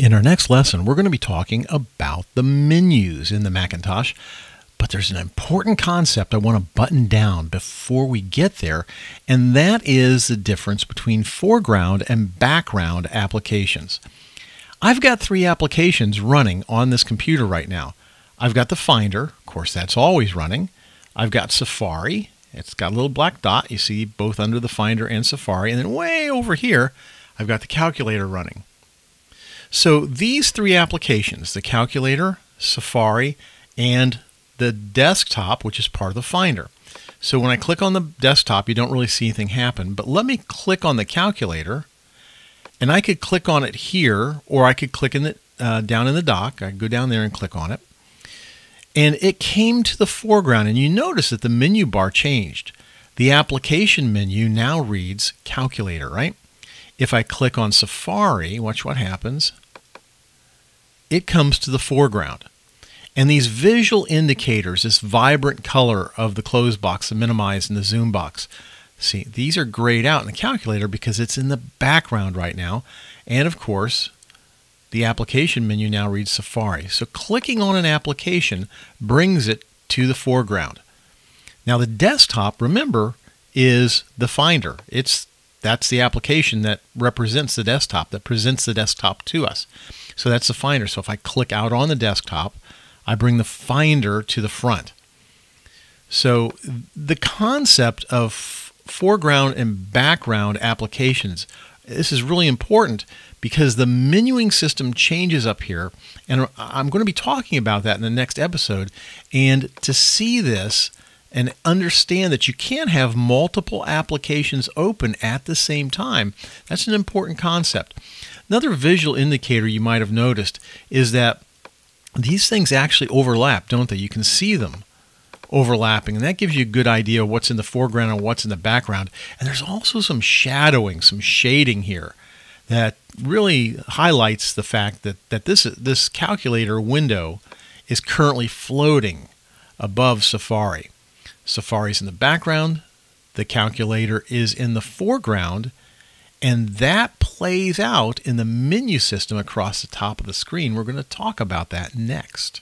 In our next lesson, we're going to be talking about the menus in the Macintosh, but there's an important concept I want to button down before we get there, and that is the difference between foreground and background applications. I've got three applications running on this computer right now. I've got the Finder, of course that's always running. I've got Safari, it's got a little black dot, you see both under the Finder and Safari, and then way over here, I've got the calculator running. So these three applications, the calculator, Safari, and the desktop, which is part of the Finder. So when I click on the desktop, you don't really see anything happen, but let me click on the calculator, and I could click on it here, or I could click in the, down in the dock. I could go down there and click on it. And it came to the foreground, and you notice that the menu bar changed. The application menu now reads calculator, right? If I click on Safari, watch what happens. It comes to the foreground. And these visual indicators, this vibrant color of the close box, the minimize, and the zoom box, see, these are grayed out in the calculator because it's in the background right now. And of course, the application menu now reads Safari. So clicking on an application brings it to the foreground. Now the desktop, remember, is the Finder. That's the application that represents the desktop, that presents the desktop to us. So that's the Finder. So if I click out on the desktop, I bring the Finder to the front. So the concept of foreground and background applications, this is really important because the menuing system changes up here, and I'm going to be talking about that in the next episode. And to see this and understand that you can have multiple applications open at the same time, that's an important concept. Another visual indicator you might have noticed is that these things actually overlap, don't they? You can see them overlapping, and that gives you a good idea of what's in the foreground and what's in the background. And there's also some shadowing, some shading here that really highlights the fact that this calculator window is currently floating above Safari. Safari's in the background, the calculator is in the foreground, and that plays out in the menu system across the top of the screen. We're going to talk about that next.